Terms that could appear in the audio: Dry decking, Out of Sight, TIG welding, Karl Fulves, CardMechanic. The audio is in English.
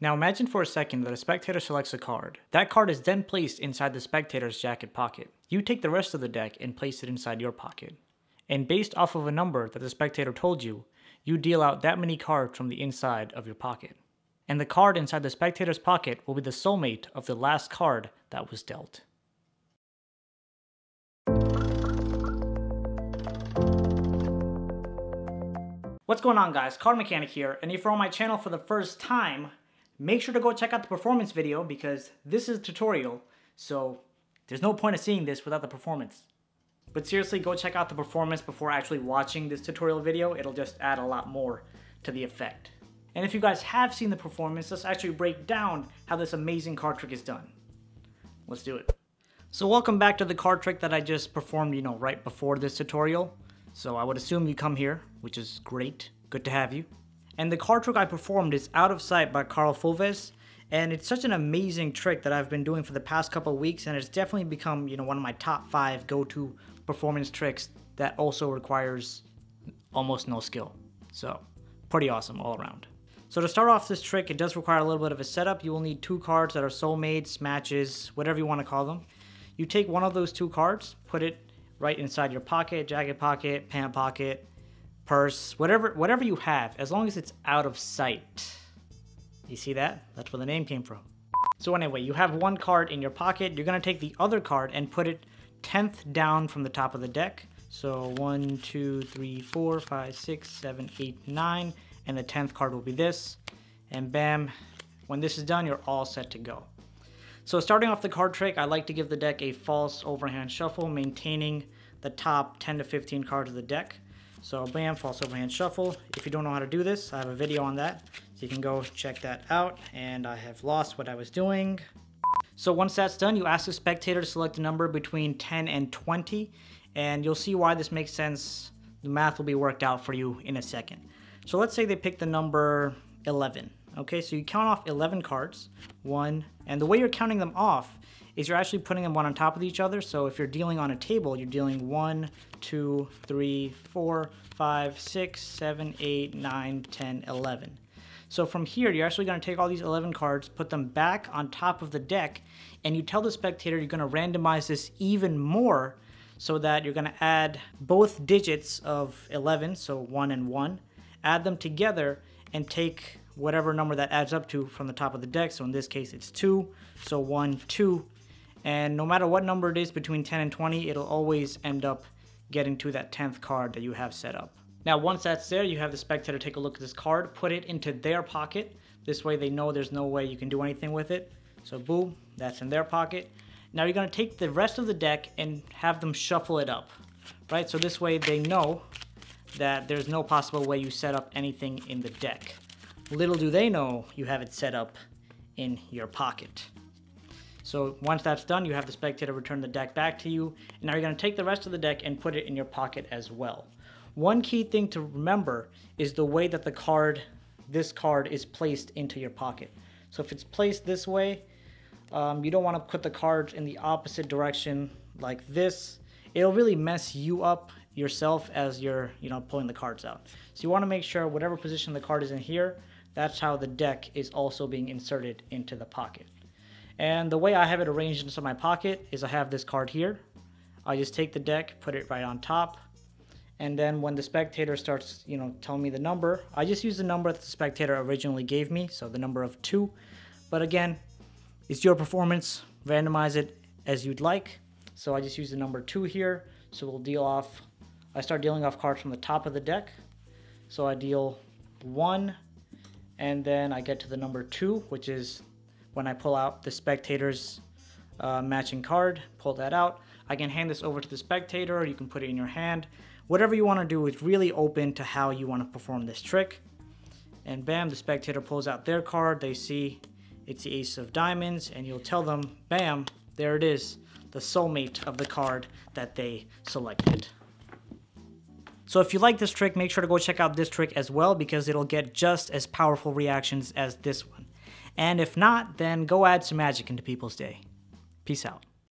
Now imagine for a second that a spectator selects a card. That card is then placed inside the spectator's jacket pocket. You take the rest of the deck and place it inside your pocket. And based off of a number that the spectator told you, you deal out that many cards from the inside of your pocket. And the card inside the spectator's pocket will be the soulmate of the last card that was dealt. What's going on, guys? CardMechanic here, and if you're on my channel for the first time, make sure to go check out the performance video because this is a tutorial, so there's no point of seeing this without the performance. But seriously, go check out the performance before actually watching this tutorial video. It'll just add a lot more to the effect. And if you guys have seen the performance, let's actually break down how this amazing card trick is done. Let's do it. So welcome back to the card trick that I just performed, you know, right before this tutorial. So I would assume you come here, which is great. Good to have you. And the card trick I performed is Out of Sight by Karl Fulves. And it's such an amazing trick that I've been doing for the past couple of weeks, and it's definitely become, you know, one of my top 5 go-to performance tricks that also requires almost no skill. So pretty awesome all around. So to start off this trick, it does require a little bit of a setup. You will need 2 cards that are soulmates, matches, whatever you want to call them. You take one of those 2 cards, put it right inside your pocket, jacket pocket, pant pocket, purse, whatever you have, as long as it's out of sight. You see that? That's where the name came from. So anyway, you have one card in your pocket. You're going to take the other card and put it 10th down from the top of the deck. So 1, 2, 3, 4, 5, 6, 7, 8, 9. And the 10th card will be this, and bam, when this is done, you're all set to go. So starting off the card trick, I like to give the deck a false overhand shuffle, maintaining the top 10 to 15 cards of the deck. So bam, false overhand shuffle. If you don't know how to do this, I have a video on that, so you can go check that out, and I have lost what I was doing. So once that's done, you ask the spectator to select a number between 10 and 20, and you'll see why this makes sense. The math will be worked out for you in a second. So let's say they pick the number 11. Okay, so you count off 11 cards, 1, and the way you're counting them off is you're actually putting them one on top of each other. So if you're dealing on a table, you're dealing 1, 2, 3, 4, 5, 6, 7, 8, 9, 10, 11. So from here, you're actually going to take all these 11 cards, put them back on top of the deck, and you tell the spectator you're going to randomize this even more so that you're going to add both digits of 11, so 1 and 1. Add them together and take whatever number that adds up to from the top of the deck. So in this case, it's 2. So 1, 2. And no matter what number it is between 10 and 20, it'll always end up getting to that 10th card that you have set up. Now, once that's there, you have the spectator take a look at this card, put it into their pocket. This way they know there's no way you can do anything with it. So boom, that's in their pocket. Now you're going to take the rest of the deck and have them shuffle it up, right? So this way they know that there's no possible way you set up anything in the deck. Little do they know you have it set up in your pocket. So once that's done, you have the spectator return the deck back to you. And now you're going to take the rest of the deck and put it in your pocket as well. One key thing to remember is the way that the card, this card, is placed into your pocket. So if it's placed this way, you don't want to put the cards in the opposite direction like this. It'll really mess you up yourself as you're, you know, pulling the cards out. So you want to make sure whatever position the card is in here, that's how the deck is also being inserted into the pocket. And the way I have it arranged inside my pocket is I have this card here. I just take the deck, put it right on top. And then when the spectator starts, you know, telling me the number, I just use the number that the spectator originally gave me. So the number of 2, but again, it's your performance. Randomize it as you'd like. So I just use the number 2 here. So we'll deal off. I start dealing off cards from the top of the deck. So I deal 1, and then I get to the number 2, which is when I pull out the spectator's matching card, pull that out. I can hand this over to the spectator, or you can put it in your hand. Whatever you want to do is really open to how you want to perform this trick. And bam, the spectator pulls out their card. They see it's the Ace of Diamonds, and you'll tell them, bam, there it is, the soulmate of the card that they selected. So if you like this trick, make sure to go check out this trick as well, because it'll get just as powerful reactions as this one. And if not, then go add some magic into people's day. Peace out.